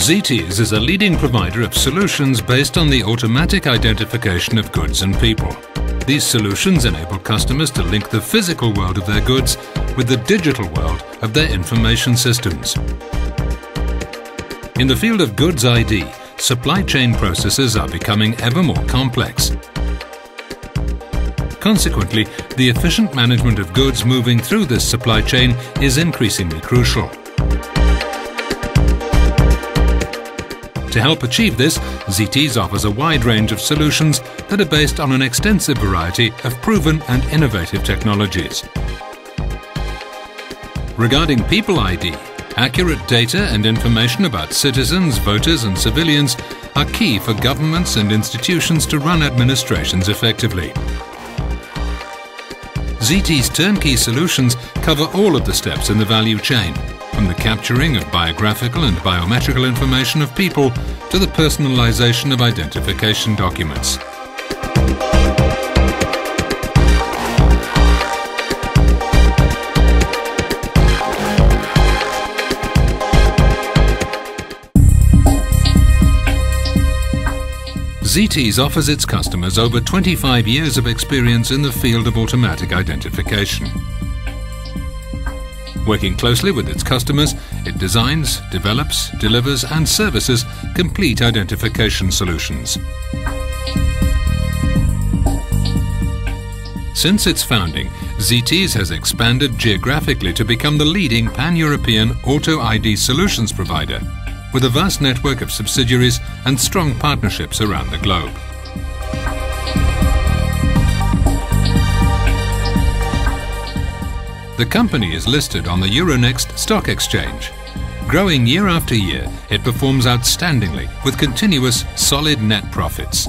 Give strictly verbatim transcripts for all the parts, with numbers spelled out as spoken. Z T S is a leading provider of solutions based on the automatic identification of goods and people. These solutions enable customers to link the physical world of their goods with the digital world of their information systems. In the field of goods I D, supply chain processes are becoming ever more complex. Consequently, the efficient management of goods moving through this supply chain is increasingly crucial. To help achieve this, Z T S offers a wide range of solutions that are based on an extensive variety of proven and innovative technologies. Regarding People I D, accurate data and information about citizens, voters and civilians are key for governments and institutions to run administrations effectively. Z T's turnkey solutions cover all of the steps in the value chain, from the capturing of biographical and biometrical information of people to the personalization of identification documents. Z T S offers its customers over twenty-five years of experience in the field of automatic identification. Working closely with its customers, it designs, develops, delivers and services complete identification solutions. Since its founding, Z T S has expanded geographically to become the leading pan-European auto I D solutions provider, with a vast network of subsidiaries and strong partnerships around the globe. The company is listed on the Euronext Stock Exchange. Growing year after year, it performs outstandingly with continuous solid net profits.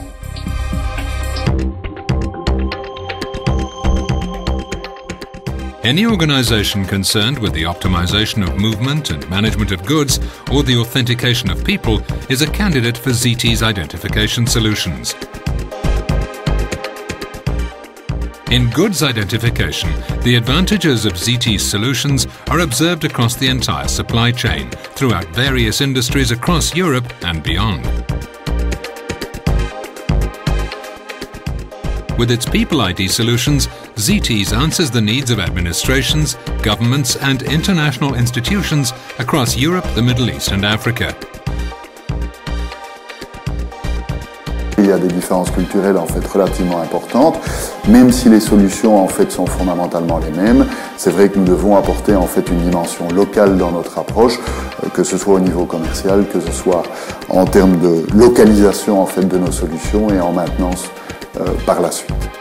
Any organization concerned with the optimization of movement and management of goods or the authentication of people is a candidate for Z T's identification solutions. In goods identification, the advantages of Z T's solutions are observed across the entire supply chain, throughout various industries across Europe and beyond. With its People I D solutions, Z T S answers the needs of administrations, governments and international institutions across Europe, the Middle East and Africa. Il y a des différences culturelles en fait relativement importantes, même si les solutions en fait sont fondamentalement les mêmes. C'est vrai que nous devons apporter en fait une dimension locale dans notre approche, que ce soit au niveau commercial, que ce soit en termes de localisation en fait de nos solutions et en maintenance. Euh, par la suite.